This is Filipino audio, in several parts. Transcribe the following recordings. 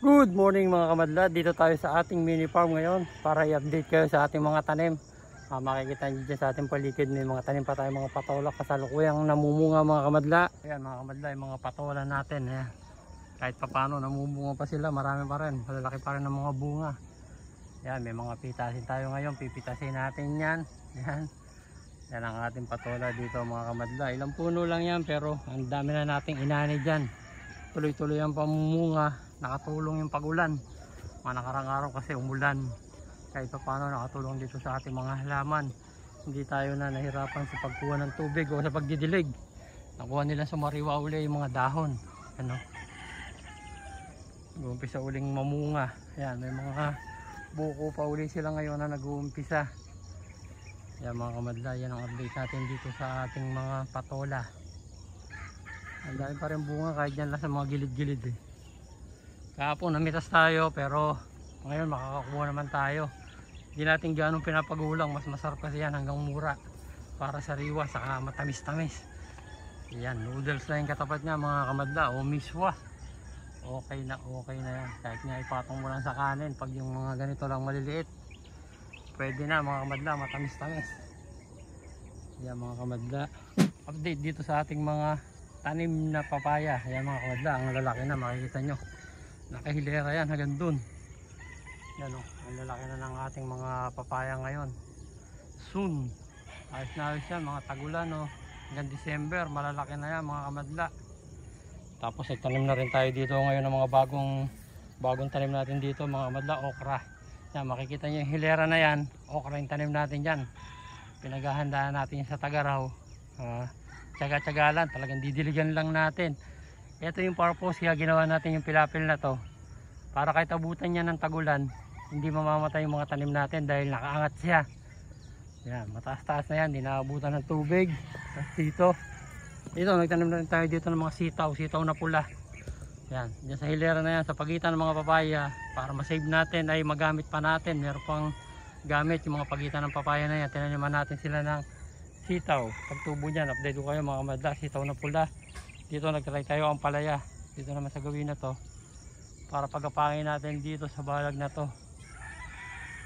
Good morning mga kamadlad, dito tayo sa ating mini farm ngayon para i-update kayo sa ating mga tanim. Makikita nyo dyan sa ating paligid, may mga tanim pa tayo, mga patola kasalukuyang namumunga mga kamadla. Ayan mga kamadla, yung mga patola natin, ayan. Kahit papano namumunga pa sila, marami pa rin, malalaki pa rin ang mga bunga. Ayan, may mga pitasin tayo ngayon, pipitasin natin yan. Ayan, yan ang ating patola dito mga kamadla. Ilang puno lang yan pero ang dami na nating inani dyan. Tuloy-tuloy ang pamumunga. Nakatulong yung pagulan, mga nakarang araw kasi umulan, kahit pa paano nakatulong dito sa ating mga halaman. Hindi tayo na nahirapan sa pagkuha ng tubig o sa pagdidilig. Nakuha nila sa mariwa uli yung mga dahon, ano, nag-uumpisa uling mamunga. Ayan, may mga buko pa uli sila ngayon na nag-uumpisa. Ayan mga kamadla, yan ang update natin dito sa ating mga patola. Ang dami pa rin bunga kahit yan lang sa mga gilid-gilid eh. Kahapon namitas tayo pero ngayon makakakuha naman tayo. Hindi natin ganong pinapagulang, mas masarap kasi yan, hanggang mura para sariwa, saka matamis-tamis. Yan, noodles na yung katapat niya mga kamadla o miswa. Okay na yan, kahit nga ipatong mo lang sa kanin pag yung mga ganito lang maliliit. Pwede na mga kamadla, matamis-tamis. Yan mga kamadla, update dito sa ating mga tanim na papaya. Yan mga kamadla, ang lalaki na makikita nyo. Nakahilera yan hanggang dun. Yan o, ang lalaki na ng ating mga papaya ngayon. Soon, ayos na ayos yan, mga tagulan o. Hanggang December, malalaki na yan mga kamadla. Tapos nagtanim na rin tayo dito ngayon ng mga bagong tanim natin dito mga kamadla, okra. Yan, makikita nyo yung hilera na yan, okra yung tanim natin dyan. Pinaghahandaan natin yan sa Tagaraw. Tsaga-tsagalan, talagang didiligan lang natin. Ito yung purpose kaya ginawa natin yung pilapil na to, para kahit abutan niya ng tagulan hindi mamamatay yung mga tanim natin dahil nakaangat siya. Yan, mataas-taas na yan, di naabutan ng tubig. Tapos dito nagtanim na rin tayo dito ng mga sitaw na pula. Yan, dyan sa hilera na yan sa pagitan ng mga papaya, para masave natin ay magamit pa natin. Meron pang gamit yung mga pagitan ng papaya na yan. Tinaniman natin sila ng sitaw. Pagtubo niyan, update ko kayo mga kamadla, sitaw na pula. Dito nagtry tayo ang palaya dito naman sa gawin na to, para pagkapangin natin dito sa balag na to.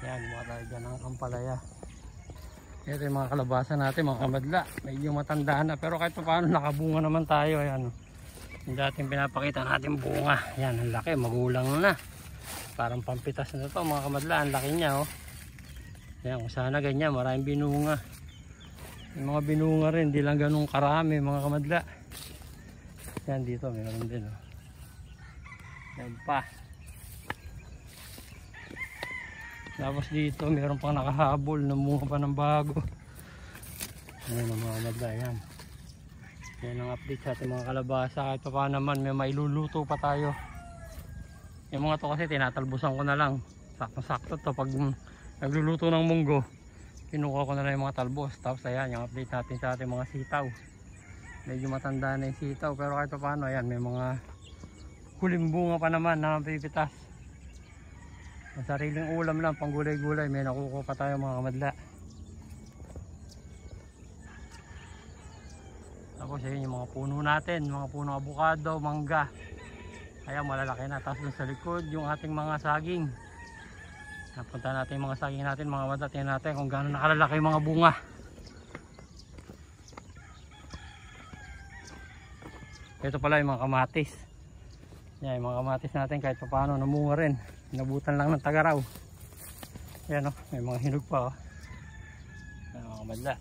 Yan, gumawa tayo dyan ang palaya. Ito yung mga kalabasa natin mga kamadla, medyo matandaan na pero kahit pa paano nakabunga naman tayo. Ayan, yung dating pinapakita natin bunga, yan ang laki, magulang na, parang pampitas na to mga kamadla, ang laki nya oh. Yan, kung sana ganyan maraming binunga. Yung mga binunga rin di lang ganun karami mga kamadla. Yan dito meron din oh. Yan pa. Tapos dito meron pang nakahabol, namunga pa ng bago. Ayan ang mga kamadla, yan. Yan ang update sa ating mga kalabasa. Kahit pa pa naman may mailuluto pa tayo. Yung mga to kasi tinatalbusan ko na lang. Sakto-sakto to pag nagluluto ng munggo. Kinukuha ko na lang yung mga talbos. Tapos ayan yung update natin sa ating mga sitaw. Medyo matanda na yung sitaw pero kahit paano ayan may mga huling bunga pa naman na pipitas. Ang sariling ulam lang, pang gulay-gulay, may nakukuha pa tayo mga kamadla. Tapos ayan yung mga puno natin, mga puno abukado, mangga. Ayan malalaki na. Tapos dun sa likod yung ating mga saging. Napunta natin yung mga saging natin mga kamadla, tingnan natin kung gaano nakalalaki yung mga bunga. Ito pala yung mga kamatis. Yan, yung mga kamatis natin kahit pa paano namunga rin. Nabutan lang ng Tagaraw. Yan o, may mga hinog pa o. Yan mga kamadla.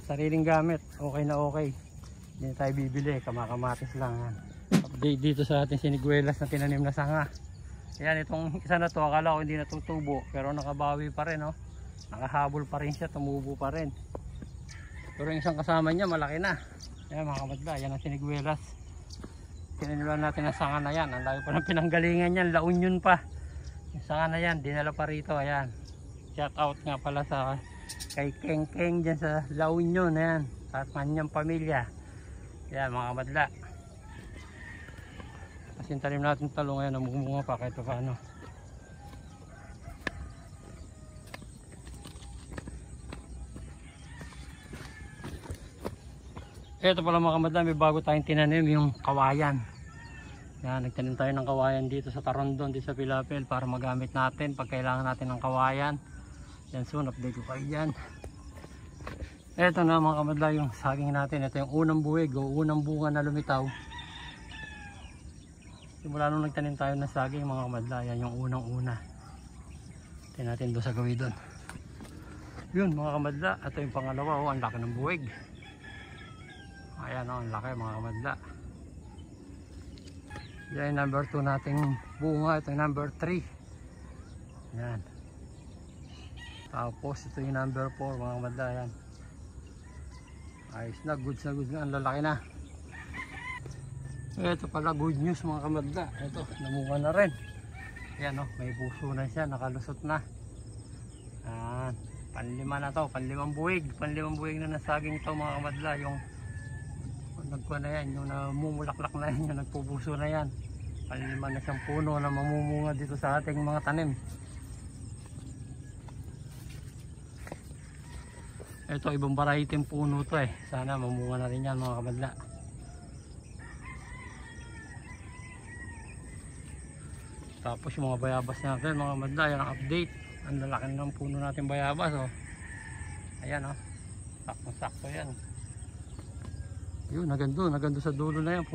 Ang sariling gamit, okay na okay. Hindi tayo bibili, kamakamatis lang. Yan. Update dito sa ating siniguelas na tinanim na sanga. Yan, itong isa na to, akala ko hindi natutubo. Pero nakabawi pa rin o. Nakahabol pa rin siya, tumubo pa rin. Pero yung isang kasama niya, malaki na. Yan mga kamadla, yan ang siniguelas. Kinanilan natin ang sanga na yan. Ang layo pa ng pinanggalingan yan. La Union pa. Yung sanga na yan. Dinala pa rito. Ayan. Shout out nga pala sa kay Keng Keng dyan sa La Union. Ayan. At kanyang pamilya. Ayan mga kamadla. Kasi yung talim natin talong. Ayan. Namumunga pa kahit paano. Ito pala mga kamadla. May bago tayong tinanim. Yung kawayan. Yan, nagtanim tayo ng kawayan dito sa Tarondon, dito sa Pilapil, para magamit natin pag kailangan natin ng kawayan. Yan, soon update ko kayo dyan. Eto na mga kamadla yung saging natin. Ito yung unang buwig o unang bunga na lumitaw. Simula nung nagtanim tayo ng saging mga kamadla, yan yung unang-una. Ito natin doon sa gawin doon. Yun mga kamadla, ito yung pangalawa. Oh, ang laki ng buwig. Ayan o, oh, ang laki mga kamadla. Yan yung number 2 nating bunga. Ito yung number 3. Yan. Tapos ito yung number 4 mga kamadla. Yan. Ayos na, goods na goods na. Ang lalaki na. Ito pala good news mga kamadla. Ito, namunga na rin. Yan o, oh, may puso na siya. Nakalusot na. Yan. Panlima na to. Panlimang buwig. Panlimang buwig na nasaging to mga kamadla. Yung nagkuha na yan, yung namumulaklak na yan, yung nagpupuso na yan. Panlima na siyang puno na mamumunga dito sa ating mga tanim. Ito, ibang variety'ng puno to eh. Sana mamunga na rin yan mga kamadla. Tapos yung mga bayabas natin mga kamadla, yan ang update. Ang lalaki ng puno natin bayabas oh. Ayan oh, sakto-sakto yan. Yun, nagando sa dulo na yan,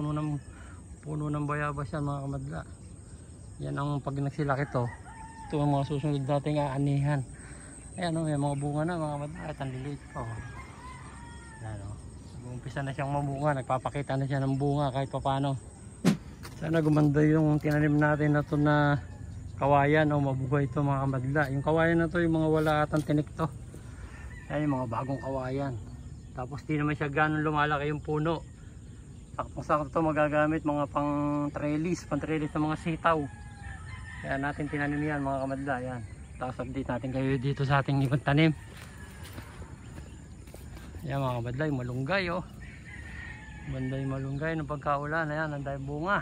puno ng bayabas yan mga kamadla. Yan ang pag nagsilaki to, ito ang mga susunod nating aanihan. Ayan o, may mga bunga na mga kamadla, at ang liliit po. Ayan o, nag-umpisa na siyang mabunga, nagpapakita na siya ng bunga kahit papano. Sana gumanda yung tinanim natin na to na kawayan o mabuhay to mga kamadla. Yung kawayan na to, yung mga wala atang tinik to. Ayan yung mga bagong kawayan. Tapos di naman siya ganun lumalaki yung puno. Saktong-sakto ito magagamit mga pang-trellis ng mga sitaw. Kaya natin tinanim yan mga kamadla. Yan. Tapos update natin kayo dito sa ating ibang tanim. Yan mga kamadla, yung malunggay oh. Banda yung malunggay ng pagkaulan. Ayan, ang dahil bunga.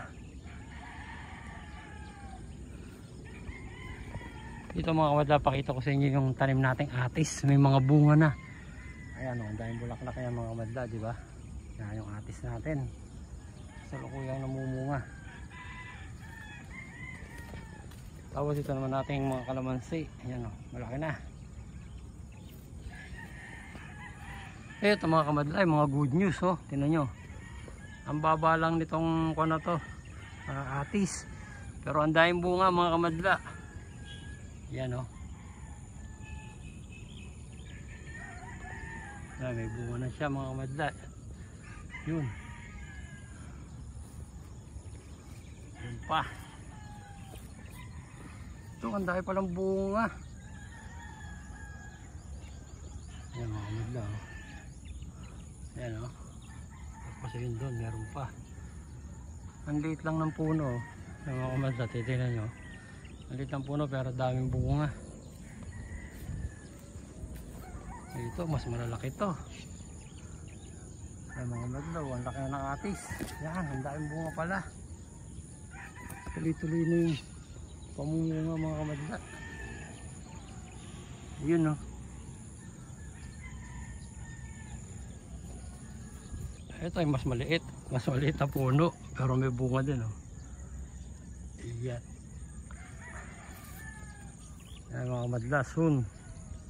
Dito mga kamadla, pakita ko sa inyo yung tanim nating atis. May mga bunga na. Ayan o, ang daming bulaklak yan mga kamadla, diba? Yan yung atis natin. Sa lukuyang namumunga. Tapos ito naman natin yung mga kalamansi. Ayan o, malaki na. Ito mga kamadla, yung mga good news o. Tingnan nyo. Ang baba lang nitong kuna to, atis. Pero ang daming bunga mga kamadla. Ayan o. Ay, may bunga na siya mga kamadla. Yun. Yun pa. Ito, ang dami palang bunga. Ayan mga kamadla. Oh. Ayan o. Oh. Tapos yun doon, meron pa. Ang liit lang ng puno. Ayan mga kamadla, titignan nyo. Ang liit ng puno pero daming bunga. Ito, mas malalaki ito. Ay mga madlaw, ang laki na ng atis. Yan, ang daming bunga pala. Tuloy-tuloy na yung pamunga mga kamadla. Yun o. Oh. Ito ay mas maliit. Mas maliit na puno. Pero may bunga din o. Oh. Yan. Yan mga kamadla, soon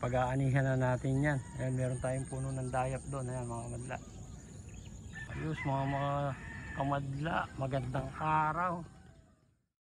pag-aanihan na natin yan. Ayan, meron tayong puno ng dayap doon. Ayan mga kamadla. Ayos mga kamadla, magandang araw.